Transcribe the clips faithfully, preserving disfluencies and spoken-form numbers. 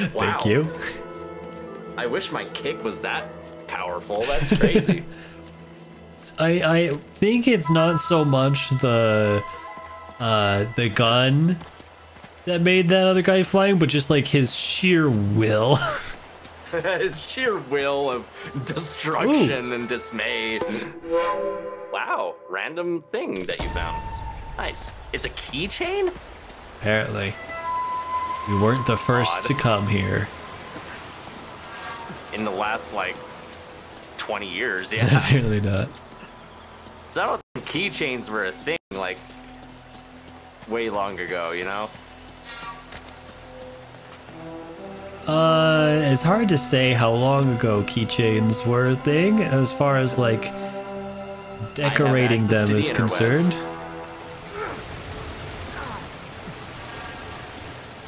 Wow. Thank you. I wish my kick was that powerful. That's crazy. I I think it's not so much the uh the gun that made that other guy flying, but just like his sheer will. His sheer will of destruction. Ooh. And dismay. Wow, random thing that you found. Nice. It's a keychain? Apparently. We weren't the first Odd. to come here. In the last, like, twenty years, yeah. Apparently not. So I don't think keychains were a thing, like, way long ago, you know? Uh, it's hard to say how long ago keychains were a thing, as far as, like, decorating them is the concerned.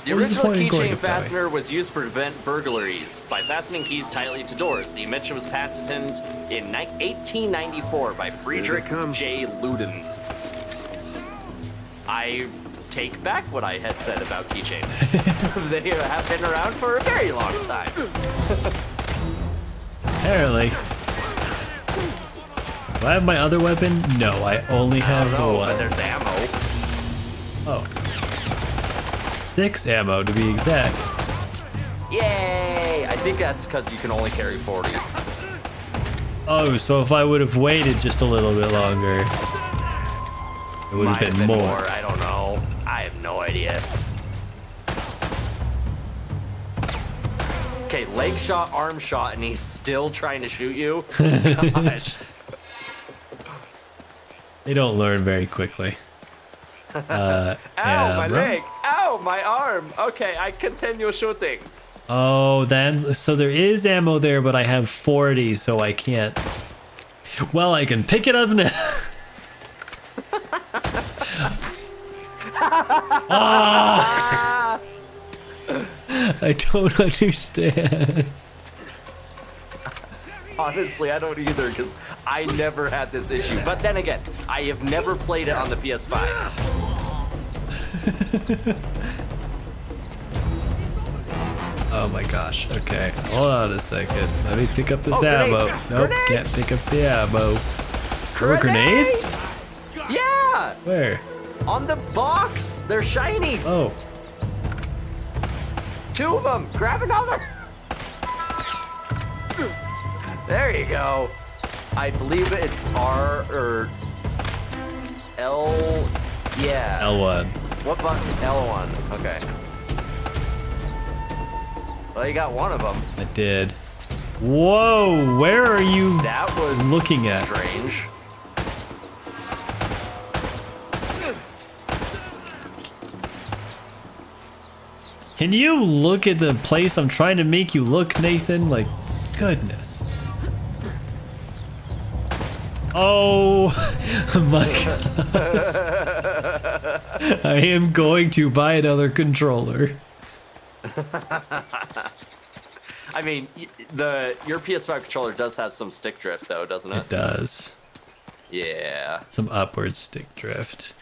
The original keychain fastener was used to prevent burglaries by fastening keys tightly to doors. The invention was patented in eighteen ninety-four by Friedrich J. Luden. I take back what I had said about keychains. They have been around for a very long time. Apparently. Do I have my other weapon? No, I only have I know, the one. But there's ammo. Oh. Six ammo to be exact. Yay! I think that's because you can only carry forty. Oh, so if I would have waited just a little bit longer, it would have been, been more. more. I don't know. I have no idea. Okay, leg shot, arm shot, and he's still trying to shoot you. Gosh. They don't learn very quickly. Uh, Ow, my leg! Ow, my arm! Okay, I continue shooting. Oh, then, so there is ammo there, but I have forty, so I can't. Well, I can pick it up now. Oh! I don't understand. Honestly, I don't either, because I never had this issue. But then again, I have never played it on the P S five. Oh my gosh. Okay, hold on a second. Let me pick up this oh, ammo. Grenades. Nope, grenades. Can't pick up the ammo. Grenades? Oh, grenades? Yeah! Where? On the box! They're shinies! Oh. Two of them! Grab another! There you go. I believe it's R or L. Yeah. L one. What box? L one. Okay. Well, you got one of them. I did. Whoa! Where are you? That was looking at strange. Can you look at the place I'm trying to make you look, Nathan? Like, goodness. Oh my god. I am going to buy another controller. I mean, the your P S five controller does have some stick drift though, doesn't it? It does. Yeah. Some upward stick drift.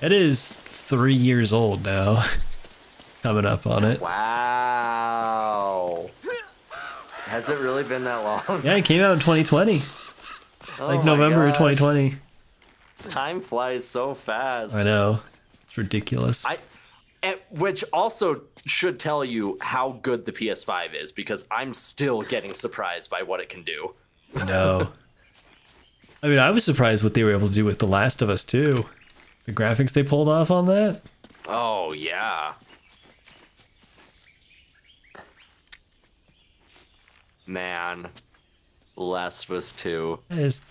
It is three years old now. Coming up on it. Wow. Has it really been that long? Yeah, it came out in twenty twenty. Like oh November of twenty twenty. Time flies so fast. I know. It's ridiculous. I, and, which also should tell you how good the P S five is, because I'm still getting surprised by what it can do. No. I mean, I was surprised what they were able to do with The Last of Us too. The graphics they pulled off on that. Oh, yeah. Man. Last was two. Is...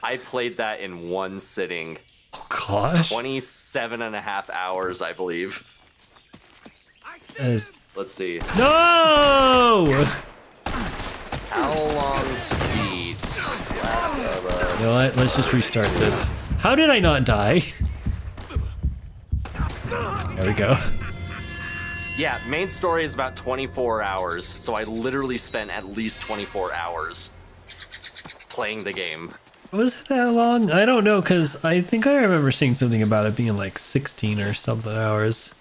I played that in one sitting. Oh gosh. twenty-seven and a half hours, I believe. Is... Let's see. No! How long to beat Last of Us? You know what? Let's just restart this. How did I not die? There we go. Yeah, main story is about twenty-four hours, so I literally spent at least twenty-four hours. Playing the game. Was it that long? I don't know, because I think I remember seeing something about it being like sixteen or something hours.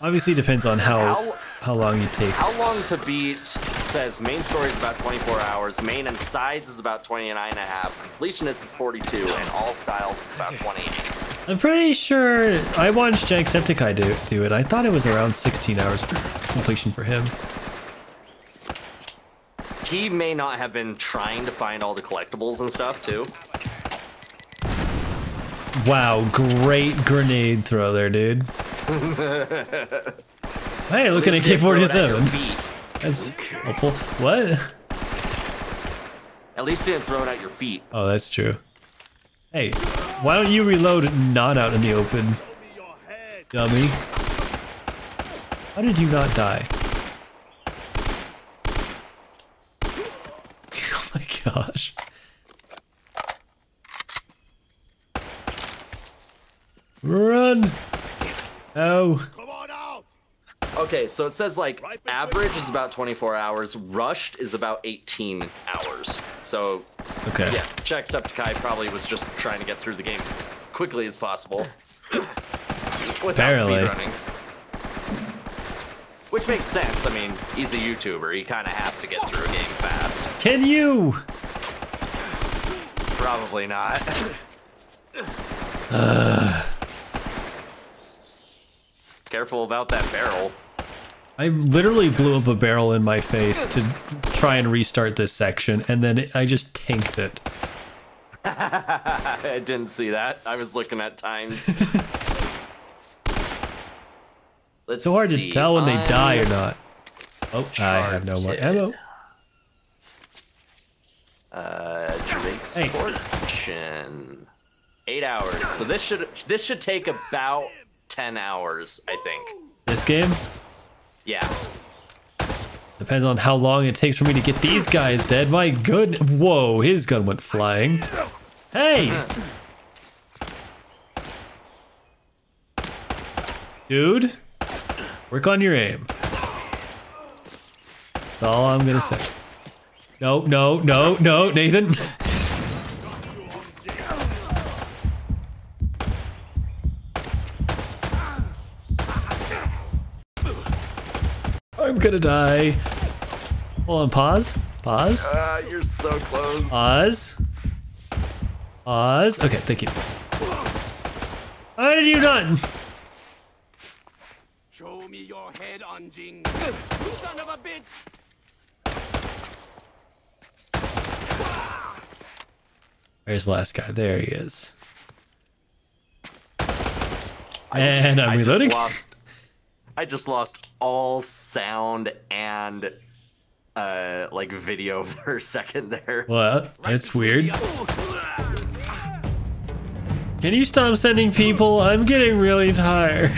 Obviously depends on how, how how long you take. How long to beat says main story is about twenty-four hours, main and sides is about twenty-nine and a half, completionist is forty-two, and all styles is about twenty-eight. I'm pretty sure I watched Jacksepticeye do, do it. I thought it was around sixteen hours completion for him. He may not have been trying to find all the collectibles and stuff too. Wow, great grenade throw there, dude. Hey, look at A K forty-seven. That's helpful. What? At least you didn't throw it at your feet. Oh, that's true. Hey, why don't you reload not out in the open? Dummy. How did you not die? Oh my gosh. Run! Oh. Come on out. Okay, so it says like right average is about twenty-four hours, rushed is about eighteen hours. So, okay. Yeah, Jacksepticeye probably was just trying to get through the game as quickly as possible. Apparently. Without speedrunning. Which makes sense. I mean, he's a YouTuber. He kind of has to get through a game fast. Can you? Probably not. uh. Careful about that barrel. I literally blew up a barrel in my face to try and restart this section, and then it, I just tanked it. I didn't see that. I was looking at times. Let's so hard see. to tell when they I'm die or not. Oh, I have no more ammo. Uh, Drake's hey. fortune. Eight hours. So this should this should take about ten hours, I think. This game? Yeah. Depends on how long it takes for me to get these guys dead. My good. Whoa, his gun went flying. Hey! Dude, work on your aim. That's all I'm gonna say. No, no, no, no, Nathan. I'm gonna die. Hold on, pause. Pause. Uh, you're so close. Pause. Pause. Okay, thank you. How did you not? Show me your head, Anjing. You son of a bitch. Where's the last guy? There he is. I and I'm I reloading. I just lost all sound and uh, like video for a second there. Well, that's weird. Can you stop sending people? I'm getting really tired.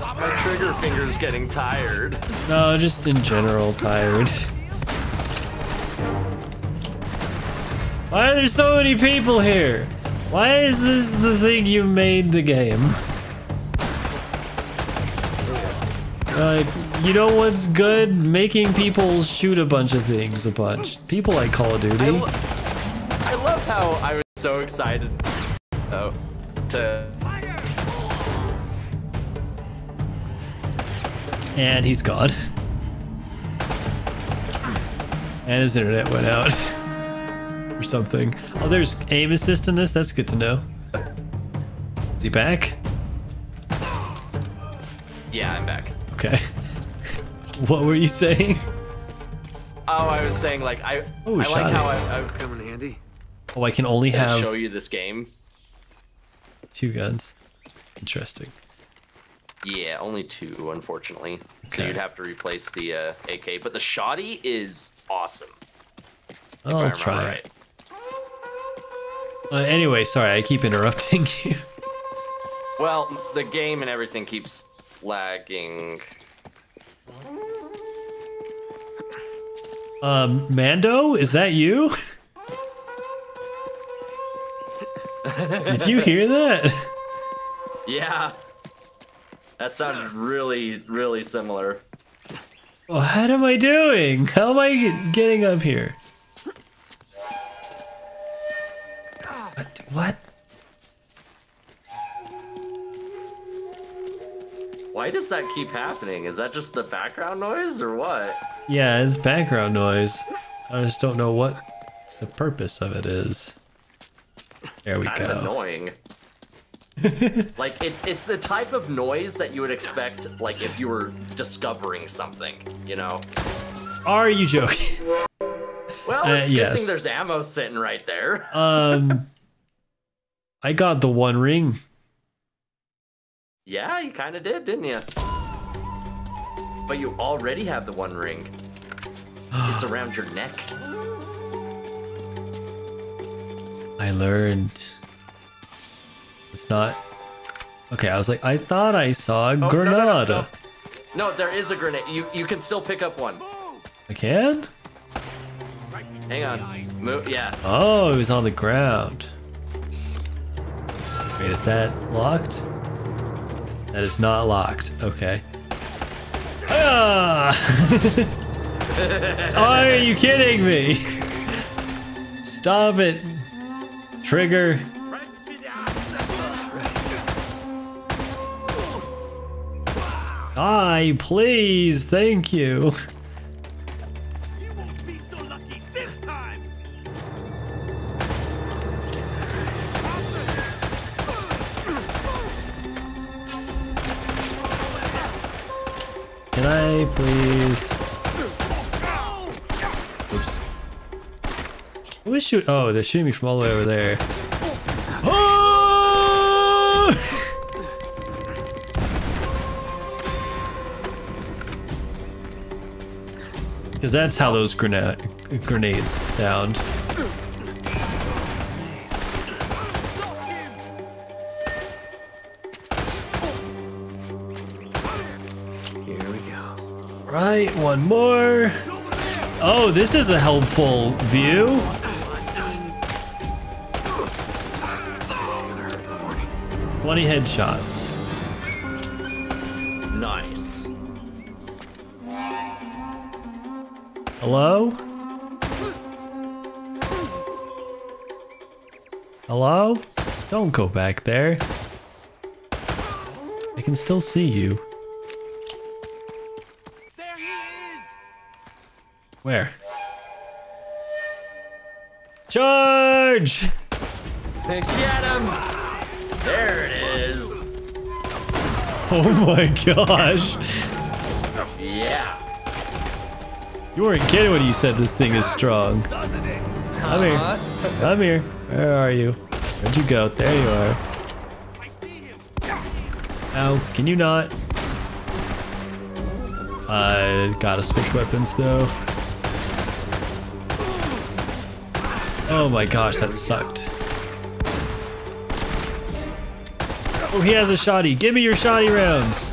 My trigger finger's getting tired. No, just in general tired. Why are there so many people here? Why is this the thing you made the game? Uh, you know what's good? Making people shoot a bunch of things a bunch. People like Call of Duty. I, lo I love how I was so excited oh, to... And he's gone. And his internet went out. Or something. Oh, there's aim assist in this? That's good to know. Is he back? Yeah, I'm back. Okay. What were you saying? Oh, I was saying, like, I, Ooh, I like it. how I, I come in handy. Oh, I can only can have... show you this game? Two guns. Interesting. Yeah, only two, unfortunately. Okay. So you'd have to replace the uh, A K. But the shotty is awesome. I'll try right. it. Uh, anyway, sorry, I keep interrupting you. Well, the game and everything keeps lagging. Um, Mando, is that you? Did you hear that? Yeah. That sounded really, really similar. Well, what am I doing? How am I getting up here? What? Why does that keep happening? Is that just the background noise or what? Yeah, it's background noise. I just don't know what the purpose of it is. There we go. Kind of annoying. Like, it's it's the type of noise that you would expect, like, if you were discovering something, you know? Are you joking? Well, it's uh, a good yes. thing there's ammo sitting right there. um, I got the One Ring. Yeah, you kind of did, didn't you? But you already have the One Ring. It's around your neck. I learned... It's not... Okay, I was like, I thought I saw a oh, Granada. No, no, no. no, there is a Granada. You, you can still pick up one. I can? Hang on. Move, yeah. Oh, it was on the ground. Wait, is that locked? That is not locked. Okay. Ah! Are you kidding me? Stop it. Trigger. Die, please. Thank you. You won't be so lucky this time. Can I please? Oops. Who is shooting? Oh, they're shooting me from all the way over there. Because that's how those grena grenades sound. Here we go. Right, one more. Oh, this is a helpful view. twenty headshots. Nice. Hello? Hello? Don't go back there. I can still see you. There he is. Where? Charge! Get him! There it is. Oh my gosh. Yeah. You weren't kidding when you said this thing is strong. Come here. Come here. Where are you? Where'd you go? There you are. Ow. Can you not? I gotta switch weapons though. Oh my gosh, that sucked. Oh, he has a shotty. Give me your shotty rounds.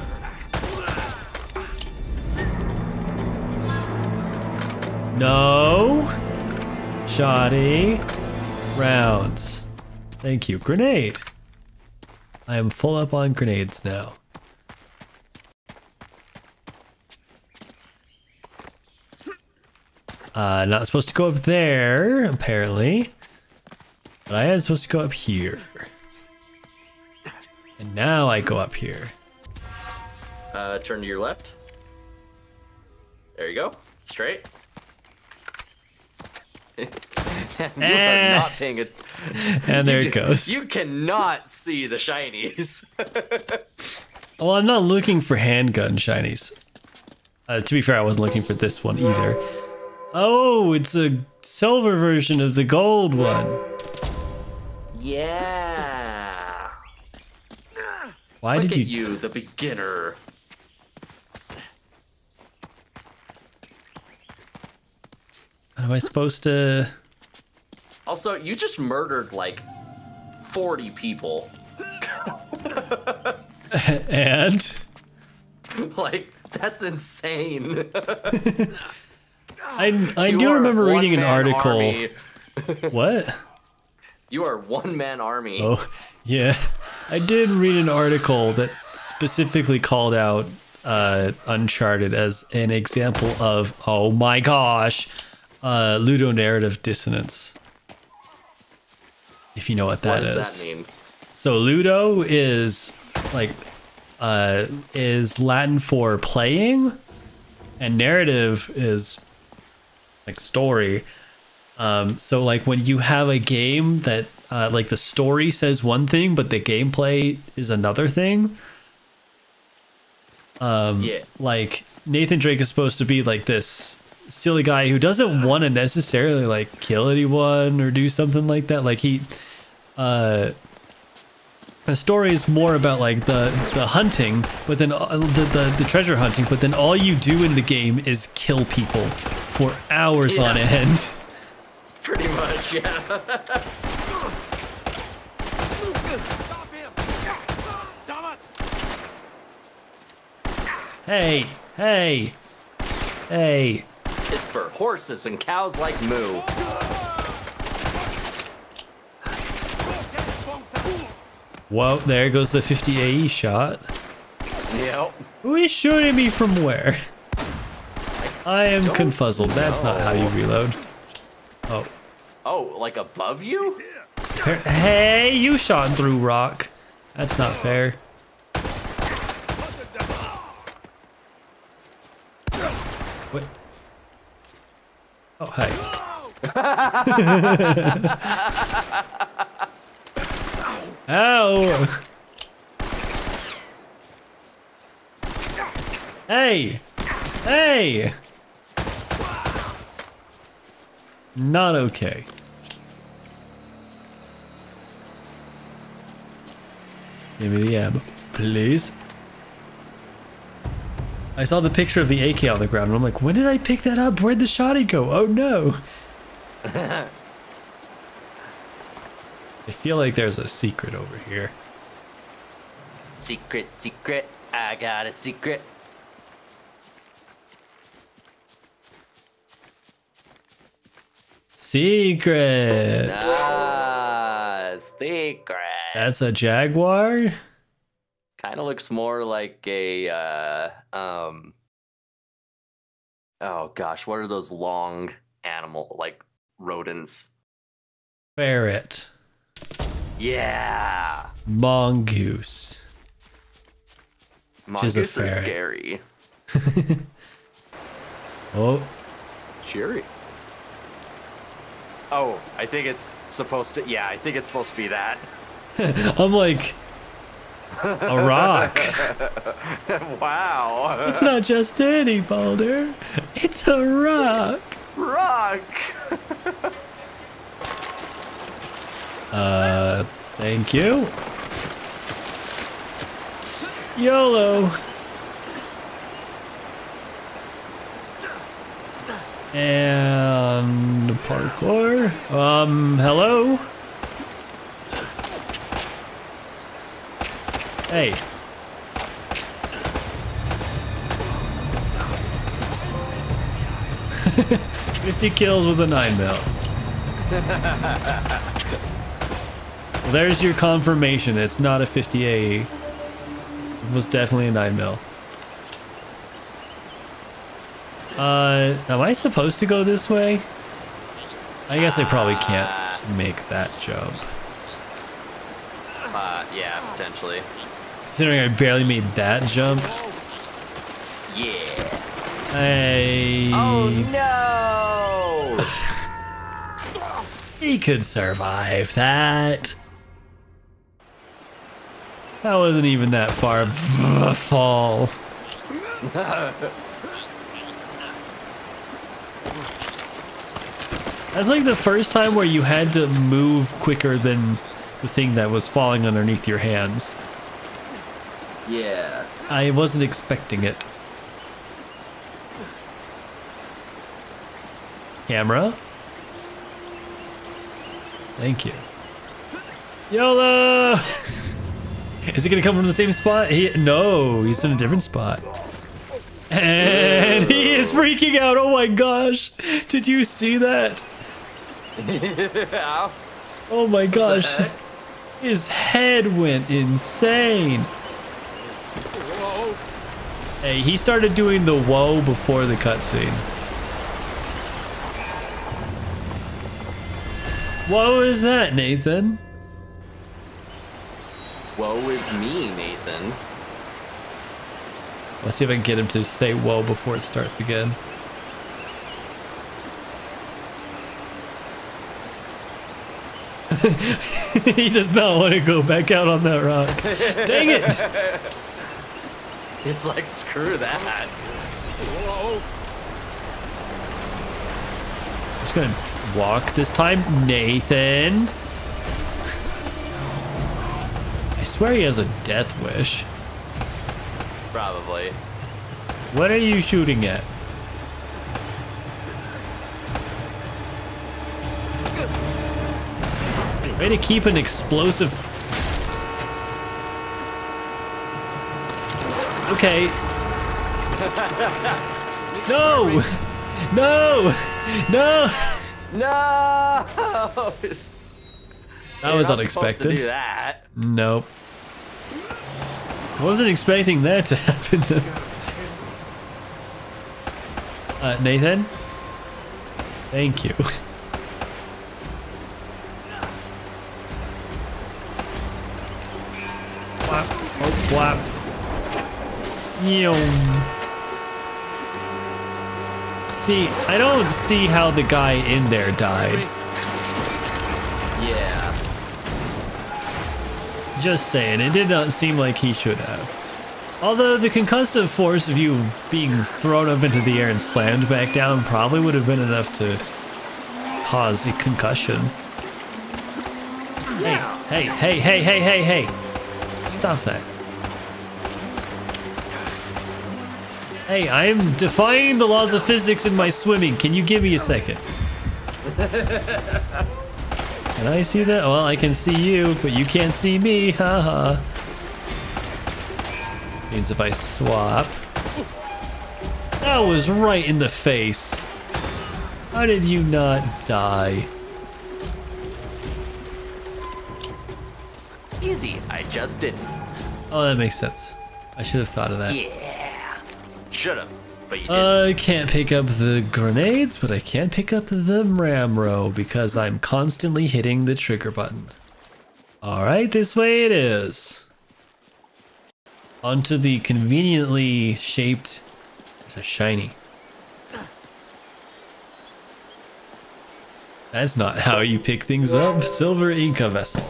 No shoddy rounds. Thank you. Grenade. I am full up on grenades now. Uh, not supposed to go up there, apparently. But I am supposed to go up here. And now I go up here. Uh, turn to your left. There you go. Straight. you and, are not paying it. And there it goes. You cannot see the shinies. Well, I'm not looking for handgun shinies. Uh, to be fair, I wasn't looking for this one either. Oh, it's a silver version of the gold one. Yeah. Why Look did at you? you, the beginner. Am I supposed to? Also, you just murdered like forty people. And? Like, that's insane. I I you do remember reading an article. What? You are one man army. Oh, yeah. I did read an article that specifically called out uh, Uncharted as an example of, oh my gosh, Uh, ludonarrative dissonance, if you know what that is. What does that mean? So ludo is like uh, uh, is Latin for playing, and narrative is like story. Um, so like when you have a game that uh, like the story says one thing, but the gameplay is another thing. Um, yeah. Like Nathan Drake is supposed to be like this silly guy who doesn't want to necessarily like kill anyone or do something like that. Like he, uh, the story is more about like the the hunting, but then uh, the, the the treasure hunting. But then all you do in the game is kill people for hours yeah. on end. Pretty much, yeah. Hey, hey, hey. It's for horses and cows like Moo. Whoa, there goes the fifty A E shot. Yep. Who is shooting me from where? I am confuzzled. That's not how you reload. Oh. Oh, like above you? Hey, you shot through rock. That's not fair. What? Oh, hi. Ow! Hey! Hey! Not okay. Give me the ammo, please. I saw the picture of the A K on the ground and I'm like, when did I pick that up? Where'd the shotty go? Oh no! I feel like there's a secret over here. Secret, secret, I got a secret. Secret. Ah, secret. That's a jaguar? Kind of looks more like a, uh, um, oh gosh, what are those long animal, like rodents? Ferret. Yeah, mongoose. Mongoose are scary. Oh, cheery. Oh, I think it's supposed to. Yeah, I think it's supposed to be that. I'm like a rock. Wow. It's not just any boulder. It's a rock. Rock. Uh, thank you. YOLO. And parkour. Um, hello? Hey. fifty kills with a nine mil. Well, there's your confirmation. It's not a fifty A E. It was definitely a nine mil. Uh, am I supposed to go this way? I guess uh, I probably can't make that jump. Uh, yeah, potentially. Considering I barely made that jump. Yeah. Hey. Oh no! He could survive that. That wasn't even that far of a fall. That's like the first time where you had to move quicker than the thing that was falling underneath your hands. Yeah. I wasn't expecting it. Camera? Thank you. YOLO! Is he gonna come from the same spot? He, no, he's in a different spot. And he is freaking out. Oh my gosh. Did you see that? Oh my gosh. His head went insane. Hey, he started doing the whoa before the cutscene. Woe is that, Nathan? Woe is me, Nathan. Let's see if I can get him to say whoa before it starts again. He does not want to go back out on that rock. Dang it! He's like, screw that. Whoa. I'm just gonna walk this time, Nathan. I swear he has a death wish. Probably. What are you shooting at? Way to keep an explosive. Okay. No! No! No! No! That was unexpected. Do that. Nope. I wasn't expecting that to happen. uh, Nathan? Thank you. Whap, oh, whap. Yum. See, I don't see how the guy in there died. Yeah. Just saying, it did not seem like he should have. Although the concussive force of you being thrown up into the air and slammed back down probably would have been enough to cause a concussion. Yeah. Hey, hey, hey, hey, hey, hey, hey. Stop that. Hey, I am defying the laws of physics in my swimming. Can you give me a second? Can I see that? Well, I can see you, but you can't see me. Haha. -ha. Means if I swap. That was right in the face. How did you not die? Easy, I just didn't. Oh, that makes sense. I should have thought of that. Yeah, should have, but you didn't. I can't pick up the grenades, but I can pick up the ramro because I'm constantly hitting the trigger button. All right, this way it is. Onto the conveniently shaped. It's a shiny. That's not how you pick things up. Silver Inca vessel.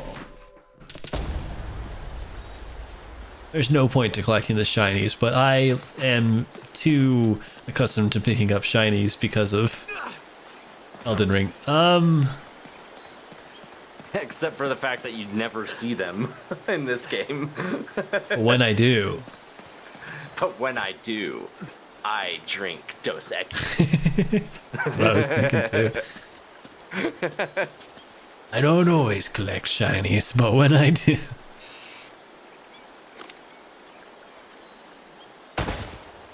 There's no point to collecting the shinies, but I am too accustomed to picking up shinies because of Elden Ring. Um, Except for the fact that you never see them in this game. When I do. But when I do, I drink Dos Equis. That's what I was thinking too. I don't always collect shinies, but when I do...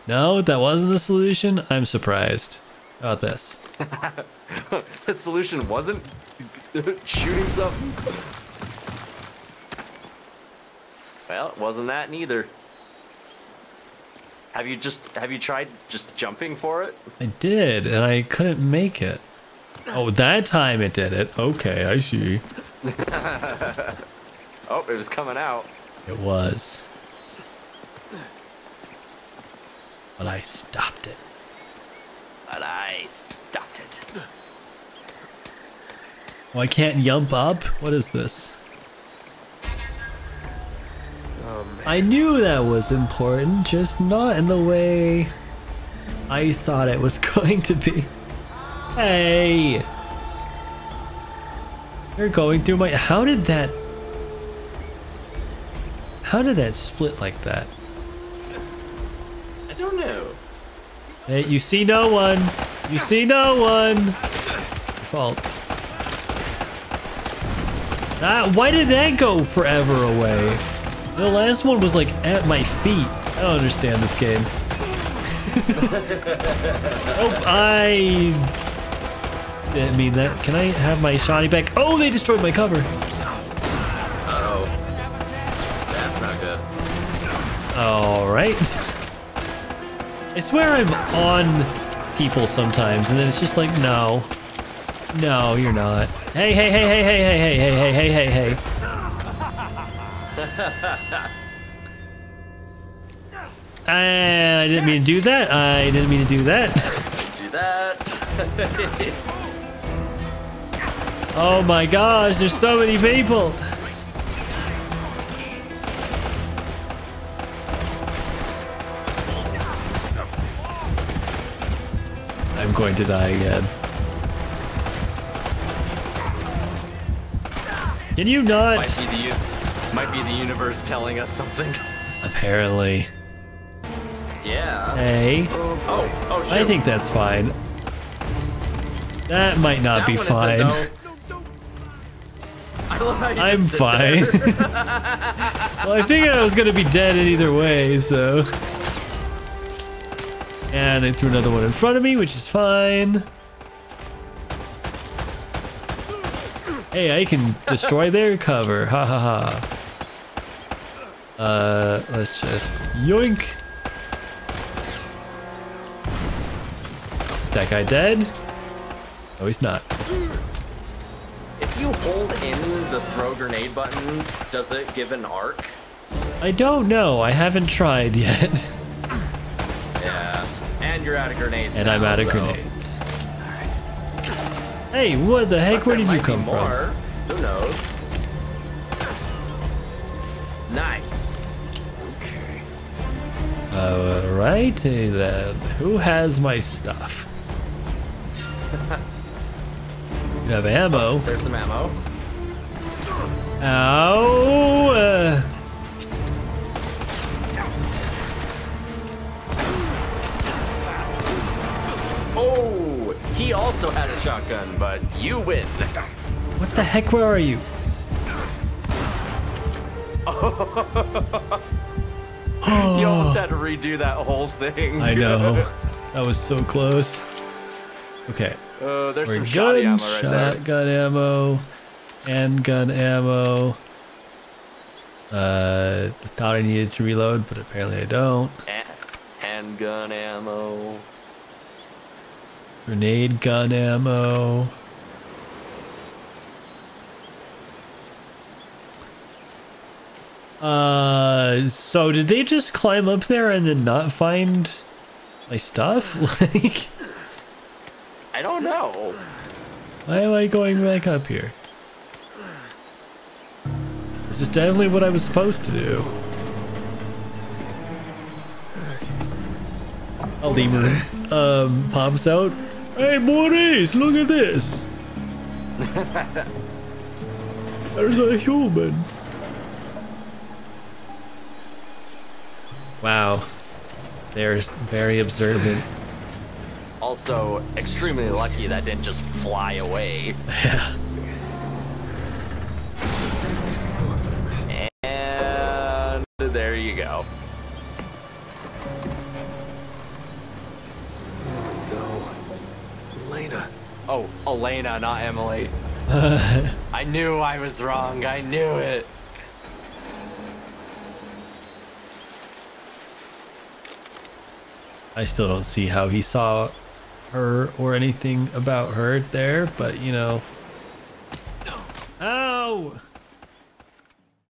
No, that wasn't the solution. I'm surprised about this. The solution wasn't shooting something. Well, it wasn't that neither. Have you just have you tried just jumping for it? I did, and I couldn't make it. Oh, that time it did it. Okay, I see. Oh, it was coming out. It was. But I stopped it. But I stopped it. Oh, I can't jump up? What is this? Oh, man. I knew that was important, just not in the way I thought it was going to be. Hey! You're going through my... How did that... How did that split like that? I don't know. Hey, you see no one. You see no one. Fault. Ah, why did that go forever away? The last one was like at my feet. I don't understand this game. Oh, I didn't mean that. Can I have my shiny back? Oh, they destroyed my cover. Uh-oh. That's not good. All right. I swear I'm on people sometimes, and then it's just like, no. No, you're not. Hey, hey, hey, hey, hey, hey, hey, hey, hey, hey, hey, hey. I didn't mean to do that. I didn't mean to do that. Do that. Oh my gosh, there's so many people. I'm going to die again. Can you not? Might be the, might be the universe telling us something. Apparently. Yeah. Hey. Oh, oh shoot. I think that's fine. That might not that be fine. No. I love how you I'm just sit fine. There. Well, I figured I was gonna be dead in either way, so. And they threw another one in front of me, which is fine. Hey, I can destroy their cover. Ha ha ha. Uh, let's just yoink. Is that guy dead? No, he's not. If you hold in the throw grenade button, does it give an arc? I don't know. I haven't tried yet. Yeah. And you're out of grenades. And now, I'm out of so. grenades. Hey, what the heck? But where did you come from? Who knows? Nice. Okay. Alrighty then. Who has my stuff? You have ammo. Oh, there's some ammo. Ow! Uh. Oh! He also had a shotgun, but you win. What the heck? Where are you? Oh. You almost had to redo that whole thing. I know. That was so close. Okay. Uh, there's We're some shoddy ammo right there. Shotgun ammo. Handgun ammo. Uh, I thought I needed to reload, but apparently I don't. Handgun ammo. Grenade gun ammo. Uh, so did they just climb up there and then not find my stuff? Like, I don't know. Why am I going back up here? This is definitely what I was supposed to do. A lemur um, pops out. Hey, Maurice, look at this. There's a human. Wow. They're very observant. Also, extremely lucky that didn't just fly away. Yeah. And there you go. Oh, no. Elena. Oh, Elena, not Emily. I knew I was wrong. I knew it. I still don't see how he saw her or anything about her there, but you know. Ow!